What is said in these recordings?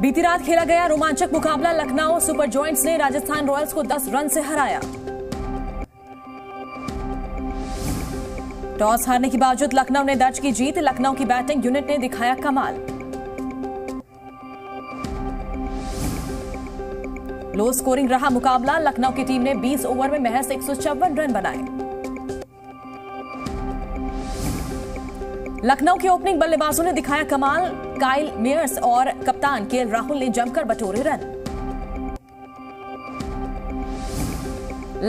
बीती रात खेला गया रोमांचक मुकाबला। लखनऊ सुपर जायंट्स ने राजस्थान रॉयल्स को 10 रन से हराया। टॉस हारने के बावजूद लखनऊ ने दर्ज की जीत। लखनऊ की बैटिंग यूनिट ने दिखाया कमाल। लो स्कोरिंग रहा मुकाबला। लखनऊ की टीम ने 20 ओवर में महज 154 रन बनाए। लखनऊ के ओपनिंग बल्लेबाजों ने दिखाया कमाल। काइल मेयर्स और कप्तान के.एल. राहुल ने जमकर बटोरे रन।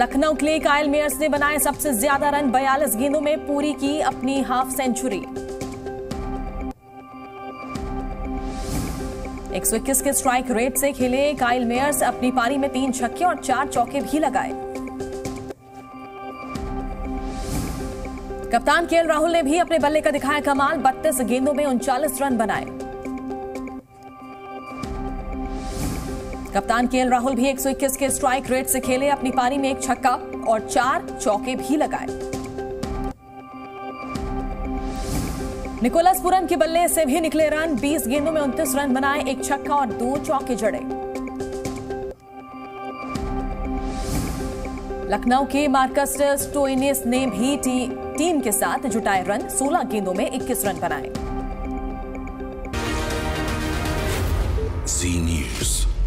लखनऊ के लिए काइल मेयर्स ने बनाए सबसे ज्यादा रन। 42 गेंदों में पूरी की अपनी हाफ सेंचुरी। 121 के स्ट्राइक रेट से खेले काइल मेयर्स। अपनी पारी में 3 छक्के और 4 चौके भी लगाए। कप्तान के.एल. राहुल ने भी अपने बल्ले का दिखाया कमाल। 32 गेंदों में 39 रन बनाए। कप्तान के.एल. राहुल भी 121 के स्ट्राइक रेट से खेले। अपनी पारी में 1 छक्का और 4 चौके भी लगाए। निकोलस पूरन के बल्ले से भी निकले रन। 20 गेंदों में 29 रन बनाए। 1 छक्का और 2 चौके जड़े। लखनऊ के मार्कस स्टोइनिस ने भी टीम के साथ जुटाए रन। 16 गेंदों में 21 रन बनाए। Zee News।